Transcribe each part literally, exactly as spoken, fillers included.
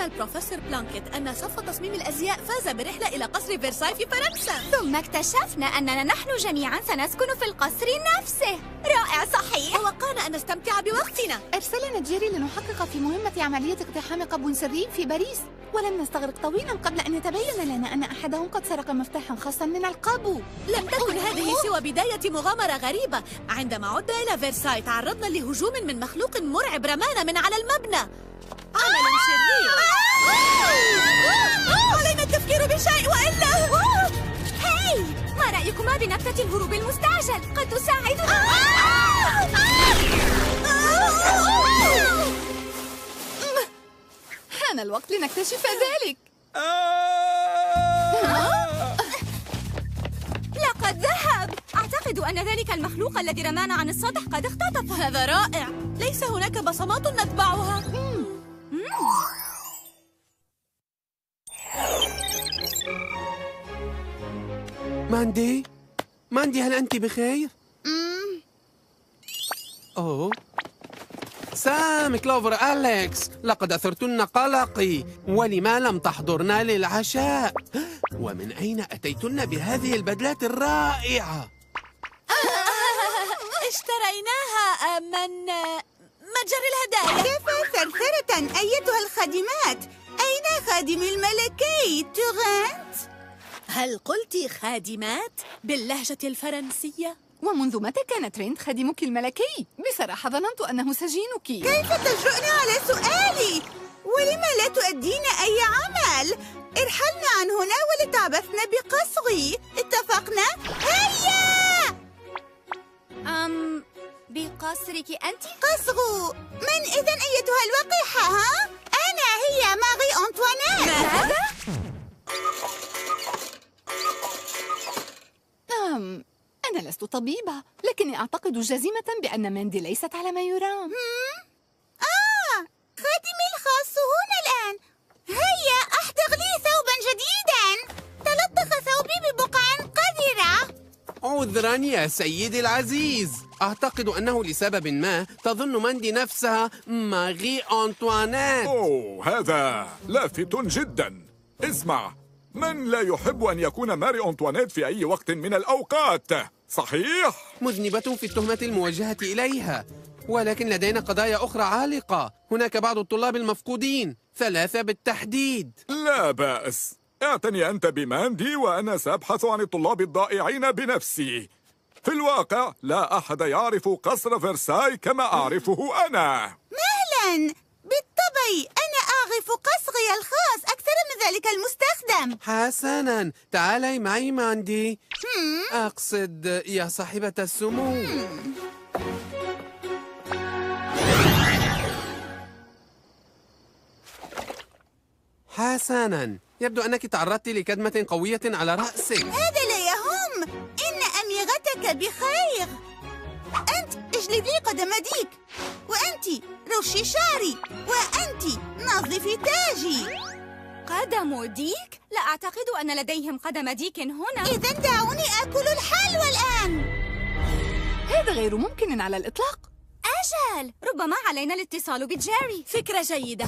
أخبرنا البروفيسور بلانكيت أن صف تصميم الأزياء فاز برحلة إلى قصر فرساي في فرنسا. ثم اكتشفنا أننا نحن جميعاً سنسكن في القصر نفسه. رائع صحيح. ووقعنا أن نستمتع بوقتنا. أرسلنا جيري لنحقق في مهمة عملية اقتحام قبو سري في باريس، ولم نستغرق طويلاً قبل أن يتبين لنا أن أحدهم قد سرق مفتاحاً خاصاً من القابو. لم تكن هذه سوى بداية مغامرة غريبة. عندما عدنا إلى فرساي تعرضنا لهجوم من مخلوق مرعب رمانا من على المبنى. عمل شرير. علينا التفكير بشيء وإلا. هاي، ما رأيكما بنبتة الهروب المستعجل؟ قد تساعدنا. حان الوقت لنكتشف ذلك. لقد ذهب. أعتقد أن ذلك المخلوق الذي رمانا عن السطح قد اختطف. هذا رائع. ليس هناك بصمات نتبعها. ماندي، ماندي، هل أنت بخير؟ مم. أوه، سام، كلوفر، أليكس، لقد أثرتن قلقي. ولما لم تحضرنا للعشاء؟ ومن أين أتيتن بهذه البدلات الرائعة؟ اشتريناها من متجر الهدايا. كفى ثرثرة أيتها الخادمات، أين خادم الملكي تورنت؟ هل قلت خادمات باللهجة الفرنسية؟ ومنذ متى كان ترينت خادمك الملكي؟ بصراحة ظننت أنه سجينك. كيف تجرؤن على سؤالي؟ ولم لا تؤدين أي عمل؟ ارحلنا عن هنا ولتعبثنا بقصري، اتفقنا؟ هيا! أم بقصرك أنت؟ قصر من إذن أيتها الوقحة؟ ها؟ أنا هي ماري أنطوانيت. ماذا؟ أم أنا لست طبيبة، لكني أعتقد جازمة بأن ماندي ليست على ما يرام. آه، خادمي الخاص هنا الآن. هيا أحضر لي ثوبا جديدا. تلطخ ثوبي ببقع قذرة. عذرا يا سيدي العزيز، أعتقد أنه لسبب ما تظن ماندي نفسها ماغي أنطوانيت. أوه، هذا لافت جدا. اسمع، من لا يحب أن يكون ماري أنطوانيت في أي وقت من الأوقات؟ صحيح؟ مذنبة في التهمة الموجهة إليها، ولكن لدينا قضايا أخرى عالقة. هناك بعض الطلاب المفقودين، ثلاثة بالتحديد. لا بأس، اعتني أنت بماندي وأنا سأبحث عن الطلاب الضائعين بنفسي. في الواقع لا أحد يعرف قصر فرساي كما أعرفه أنا. مهلا، بالطبع أنا أعرف قصري الخاص أكثر من ذلك المستخدم. حسنا، تعالي معي ماندي. أقصد يا صاحبة السمو. حسنا، يبدو أنك تعرضت لكدمة قوية على رأسك. هذا لا يهم، إن أميرتك بخير. أنت اجلدي قدمديك، وأنت رشي شعري، وأنت نظفي تاجي. قدم ديك؟ لا أعتقد أن لديهم قدم ديك هنا. إذا دعوني آكل الحلوى الآن. هذا غير ممكن على الإطلاق. أجل، ربما علينا الاتصال بجيري. فكرة جيدة.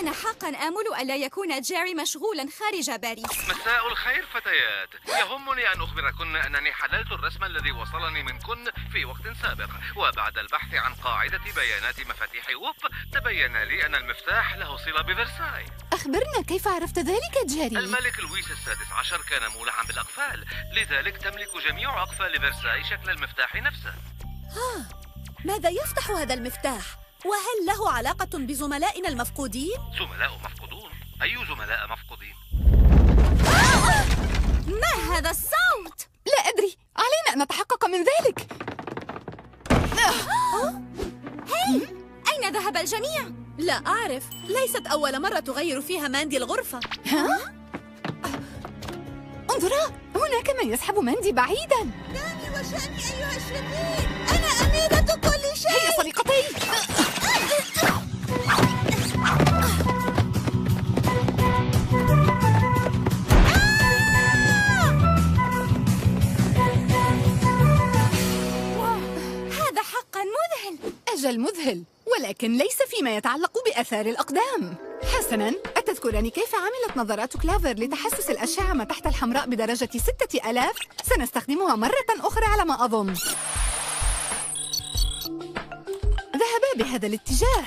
أنا حقاً آمل ألا يكون جيري مشغولاً خارج باريس. مساء الخير فتيات، يهمني أن أخبركن أنني حللت الرسم الذي وصلني منكن في وقت سابق، وبعد البحث عن قاعدة بيانات مفاتيح ووب تبين لي أن المفتاح له صلة بفرساي. أخبرنا كيف عرفت ذلك جيري؟ الملك لويس السادس عشر كان مولعاً بالأقفال، لذلك تملك جميع أقفال فرساي شكل المفتاح نفسه. آه، ماذا يفتح هذا المفتاح؟ وهل له علاقة بزملائنا المفقودين؟ زملاء مفقودون؟ أي زملاء مفقودين؟ آه! ما هذا الصوت؟ لا أدري، علينا أن نتحقق من ذلك. آه! هاي، أين ذهب الجميع؟ لا أعرف، ليست أول مرة تغير فيها ماندي الغرفة. ها؟ انظرا، هناك من يسحب ماندي بعيداً. دامي وشأني أيها الشرير، أنا أميرة كل شيء. هيا صديقتي. هذا حقاً مذهل. أجل مذهل، ولكن ليس فيما يتعلق بآثار الأقدام. حسناً، أتذكرني كيف عملت نظارات كلوفر لتحسس الأشعة ما تحت الحمراء بدرجة ستة آلاف؟ سنستخدمها مرة أخرى على ما أظن. ذهبا بهذا الاتجاه.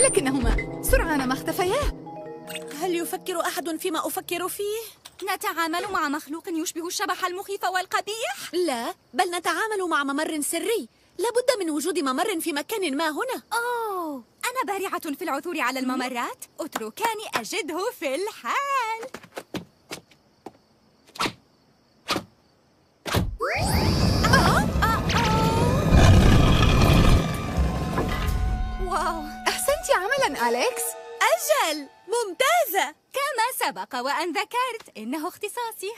لكنهما سرعان ما اختفيا. هل يفكر أحد فيما أفكر فيه؟ نتعامل مع مخلوق يشبه الشبح المخيف والقبيح؟ لا، بل نتعامل مع ممر سري. لابد من وجود ممر في مكان ما هنا. أوه، أنا بارعة في العثور على الممرات. اتركاني أجده في الحال. آه. آه. آه. واو، أحسنت عملاً أليكس. أجل، ممتازة. كما سبق وأن ذكرت، إنه اختصاصي.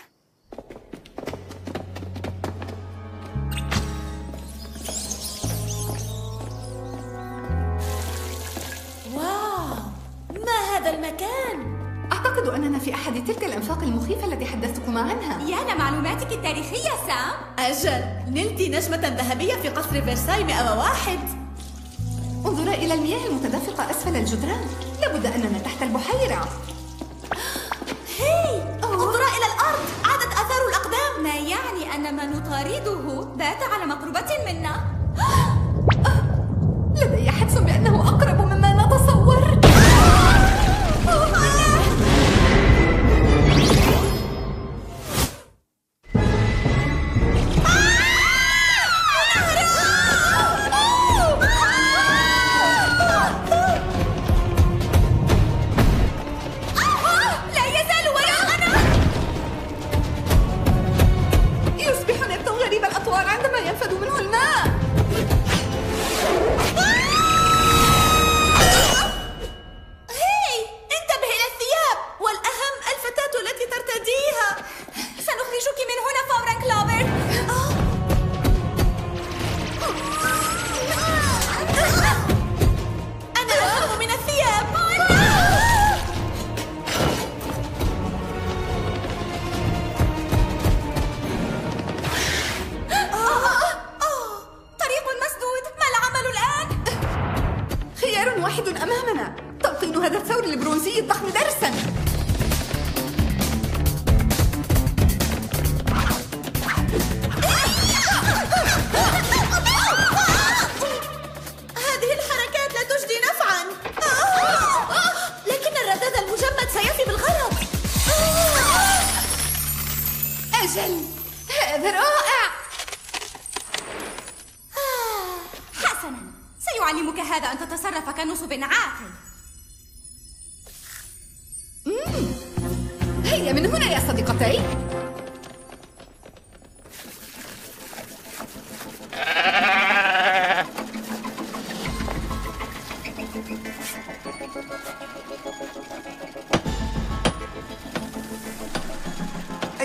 واو، ما هذا المكان؟ أعتقد أننا في أحد تلك الأنفاق المخيفة التي حدثتكما عنها. يا لمعلوماتك التاريخية سام. أجل، نلت نجمة ذهبية في قصر فرساي مئة وواحد. انظر إلى المياه المتدفقة أسفل الجدران. لابد أننا تحت البحيرة. هي، انظر إلى الأرض. عادت آثار الأقدام. ما يعني أن ما نطارده بات على مقربة منا. لدي حدس بأنه أقرب مما نتصور.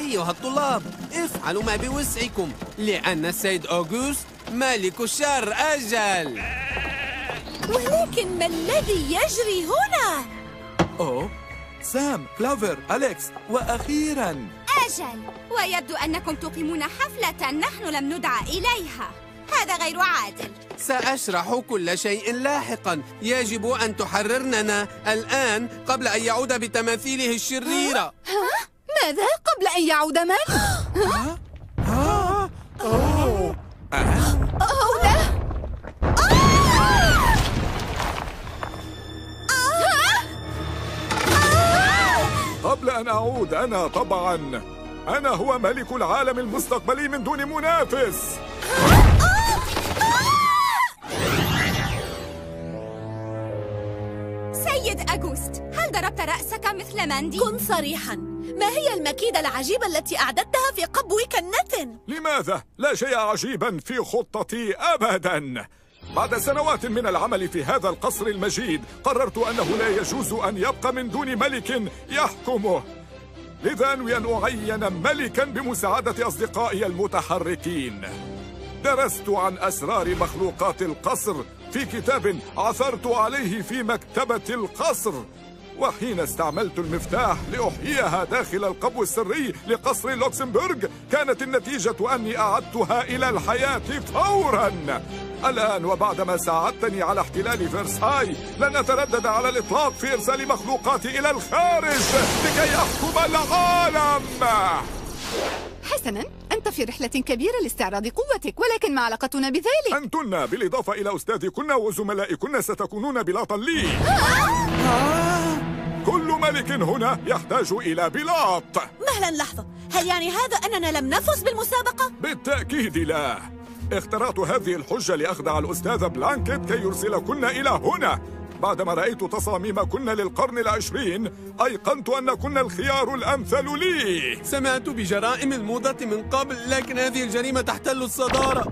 أيها الطلاب، افعلوا ما بوسعكم، لأن السيد أوغوست مالك الشر. أجل، ولكن ما الذي يجري هنا؟ أوه، سام، كلوفر، أليكس، وأخيراً أجل، ويبدو أنكم تقيمون حفلة نحن لم ندعى إليها. هذا غير عادل. سأشرح كل شيء لاحقاً. يجب أن تحررننا الآن قبل أن يعود بتماثيله الشريرة. ها؟ ماذا؟ قبل أن يعود من؟ ها؟ ها؟ أوه أوه لا! قبل أن أعود أنا طبعاً. أنا هو ملك العالم المستقبلي من دون منافس. سيد أغوست، هل ضربت رأسك مثل ماندي؟ كن صريحاً. ما هي المكيدة العجيبة التي أعددتها في قبو كنة؟ لماذا؟ لا شيء عجيبا في خطتي أبدا. بعد سنوات من العمل في هذا القصر المجيد، قررت أنه لا يجوز أن يبقى من دون ملك يحكمه، لذا أنوي أن أعين ملكا بمساعدة أصدقائي المتحركين. درست عن أسرار مخلوقات القصر في كتاب عثرت عليه في مكتبة القصر، وحين استعملت المفتاح لأحييها داخل القبو السري لقصر لوكسمبورغ كانت النتيجة أني أعدتها إلى الحياة فوراً. الآن وبعدما ساعدتني على احتلال فرساي لن أتردد على الإطلاق في إرسال مخلوقاتي إلى الخارج لكي أحكم العالم. حسناً، أنت في رحلة كبيرة لاستعراض قوتك، ولكن ما علاقتنا بذلك؟ أنتن بالإضافة إلى أستاذكن وزملائكن ستكونون بلاطاً لي. كل ملك هنا يحتاج إلى بلاط. مهلاً، لحظة، هل يعني هذا أننا لم نفز بالمسابقة؟ بالتأكيد لا. اخترعت هذه الحجة لأخدع الأستاذ بلانكيت كي يرسلكن إلى هنا. بعدما رأيت تصاميمكن للقرن العشرين أيقنت أنكن الخيار الأمثل لي. سمعت بجرائم الموضة من قبل، لكن هذه الجريمة تحتل الصدارة.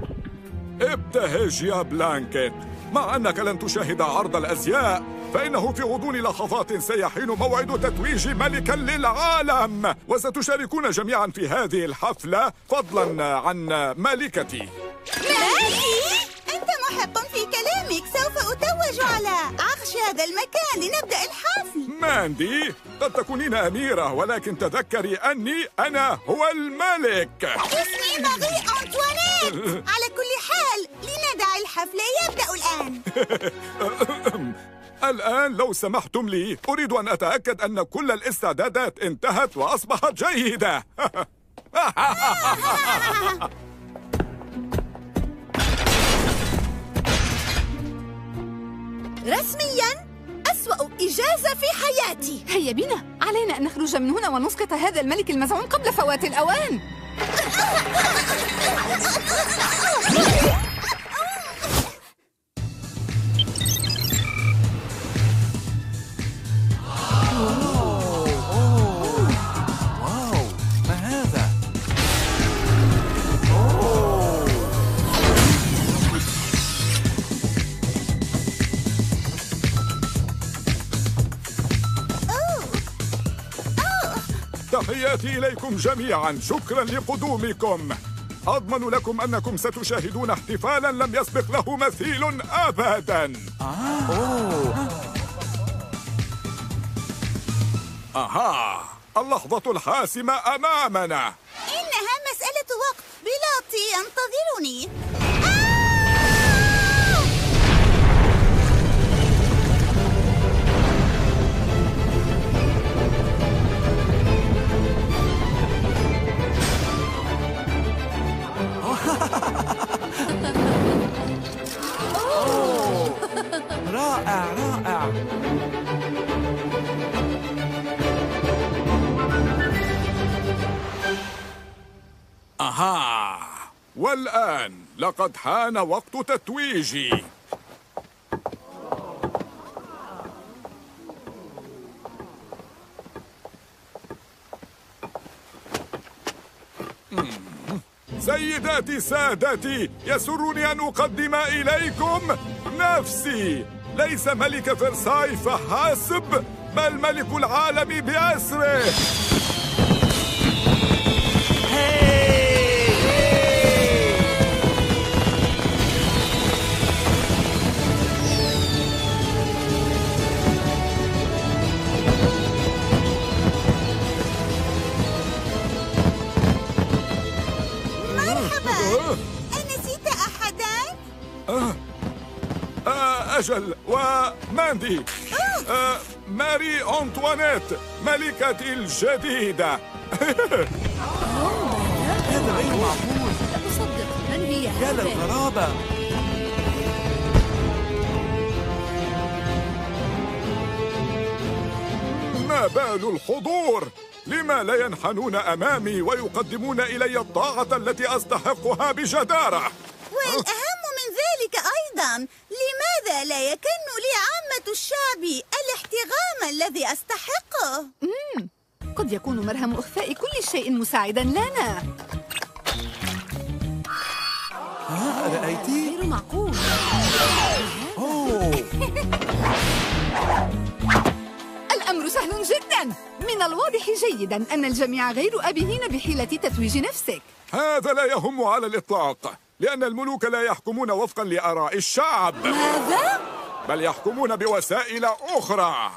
ابتهج يا بلانكيت، مع أنك لن تشاهد عرض الأزياء فإنه في غضون لحظات سيحين موعد تتويج ملكا للعالم، وستشاركون جميعا في هذه الحفلة فضلا عن ملكتي. ماجي؟ أنت محق في كلامك، سوف أتوج على عرش هذا المكان لنبدأ الحفل. ماندي، قد تكونين أميرة ولكن تذكري أني أنا هو الملك. اسمي ماري أنطوانيت. على كل حال لندع الحفل يبدأ الآن. الآن لو سمحتم لي أريد أن أتأكد أن كل الاستعدادات انتهت وأصبحت جيدة. رسمياً أسوأ إجازة في حياتي. هيا بنا، علينا أن نخرج من هنا ونسقط هذا الملك المزعوم قبل فوات الأوان. تحياتي إليكم جميعاً، شكراً لقدومكم. أضمن لكم أنكم ستشاهدون احتفالاً لم يسبق له مثيل أبداً. آه. أوه. أها، اللحظة الحاسمة أمامنا. إنها مسألة وقت، بلاطي ينتظرني. رائع رائع. أها، والآن لقد حان وقت تتويجي. سيداتي سادتي، يسرني أن أقدم إليكم نفسي. ليس ملك فرساي فحسب، بل ملك العالم بأسره. أجل، وماندي، آه، ماري أنطوانيت ملكتي الجديدة. هذا غير معقول. لا أصدق، من هي؟ يا للغرابة. ما بال الحضور؟ لما لا ينحنون أمامي ويقدمون إلي الطاعة التي أستحقها بجدارة؟ والأهم من ذلك أيضاً، لماذا لا يكن لي عامة الشعب الاحترام الذي أستحقه؟ مم. قد يكون مرهم إخفاء كل شيء مساعداً لنا. ها، رأيتي؟ غير معقول. الأمر سهل جداً، من الواضح جيداً أن الجميع غير أبهين بحيلة تتويج نفسك. هذا لا يهم على الإطلاق، لأن الملوك لا يحكمون وفقاً لآراء الشعب. ماذا؟ بل يحكمون بوسائل أخرى.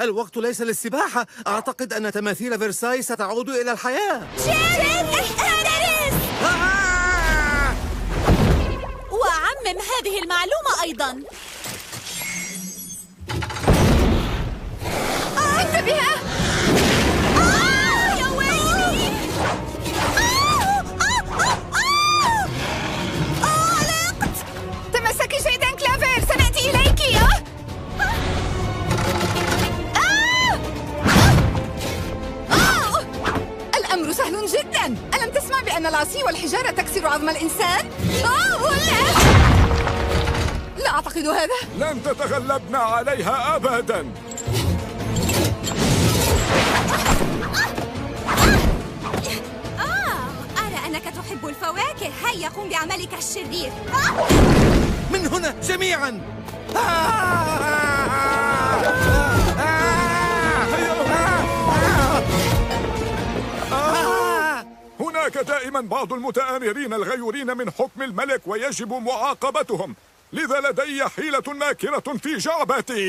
الوقت ليس للسباحة. أعتقد أن تماثيل فرساي ستعود إلى الحياة. جيري، احترس! وعمم هذه المعلومة أيضاً. انتبه! ألم تسمع بأن العصي والحجارة تكسر عظم الإنسان؟ أوه لا! لا أعتقد هذا. لن تتغلبنا عليها أبداً. آه، أرى أنك تحب الفواكه. هيا قم بعملك الشرير. من هنا جميعاً. هناك دائما بعض المتآمرين الغيورين من حكم الملك ويجب معاقبتهم، لذا لدي حيلة ناكرة في جعبتي.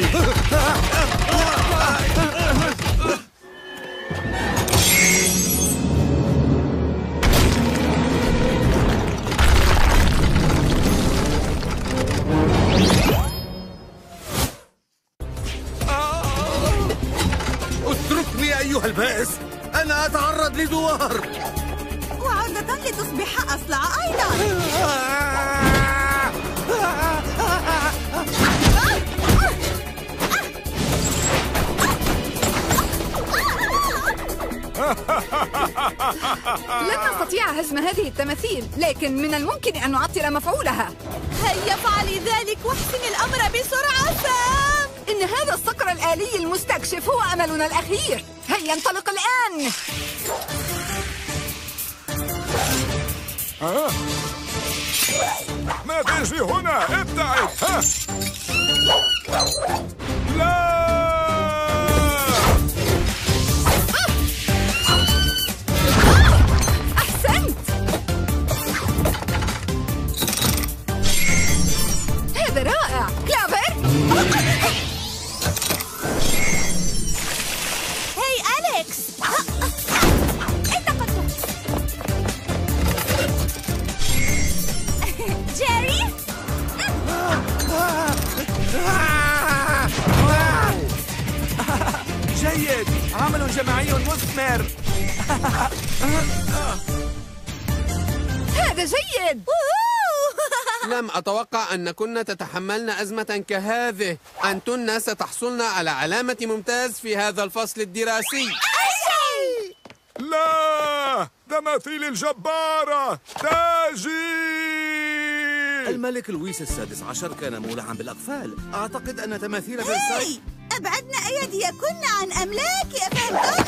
اتركني أيها البائس، أنا أتعرض لدوار لتصبح أصلع أيضاً. لن نستطيع هزم هذه التماثيل، لكن من الممكن أن نعطل مفعولها. هيا فعلي ذلك واحسم الأمر بسرعة سام. إن هذا الصقر الآلي المستكشف هو أملنا الأخير. هيا انطلق الآن. ها؟ ما تجري هنا؟ ابتعد! ها؟ لا! أحسنت! هذا رائع! كلوفر! هاي أليكس! جيري؟ جيد، عمل جماعي مثمر. هذا جيد. لم أتوقع أنكن تتحملن أزمة كهذه. أنتن ستحصلن على علامة ممتاز في هذا الفصل الدراسي. لا، تماثيل الجبارة تاجي. الملك لويس السادس عشر كان مولعا بالأقفال. أعتقد أن تماثيل فرساي أبعدنا أيديكن عن أملاك. أفهمتم؟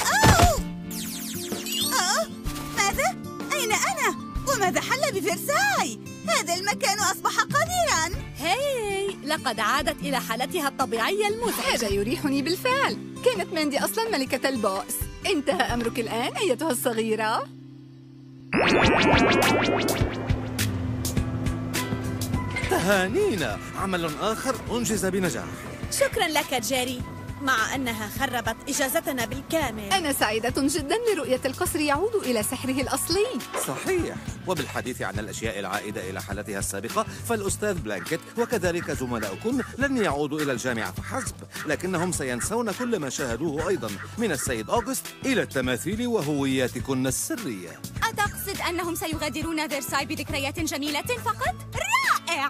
أوه، ماذا؟ أين أنا؟ وماذا حل بفرساي؟ هذا المكان أصبح قذراً. هاي، لقد عادت إلى حالتها الطبيعية المزعجة. هذا يريحني بالفعل. كانت ماندي أصلاً ملكة البؤس. انتهى أمرك الآن أيتها الصغيرة. تهانينا، عمل آخر أنجز بنجاح. شكراً لك جيري. مع أنها خربت إجازتنا بالكامل. أنا سعيدة جدا لرؤية القصر يعود إلى سحره الأصلي. صحيح. وبالحديث عن الأشياء العائدة إلى حالتها السابقة، فالأستاذ بلانكيت وكذلك زملاؤكم لن يعودوا إلى الجامعة فحسب، لكنهم سينسون كل ما شاهدوه أيضا، من السيد أوغست إلى التماثيل وهوياتكن السرية. أتقصد أنهم سيغادرون فيرساي بذكريات جميلة فقط؟ رائع. آه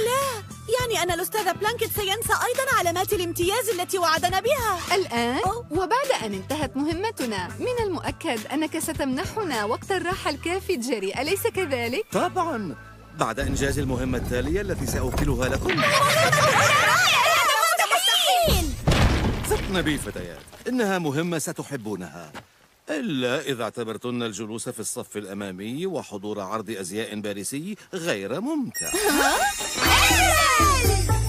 لا، يعني أن الأستاذ بلانكيت سينسى أيضا علامات الامتياز التي وعدنا بها الآن. أوه. وبعد أن انتهت مهمتنا، من المؤكد أنك ستمنحنا وقت الراحة الكافي جيري، أليس كذلك؟ طبعا، بعد إنجاز المهمة التالية التي سأوكلها لكم. ثقن بي فتيات، إنها مهمة ستحبونها، إلا إذا اعتبرتن الجلوس في الصف الأمامي وحضور عرض أزياء باريسي غير ممتع.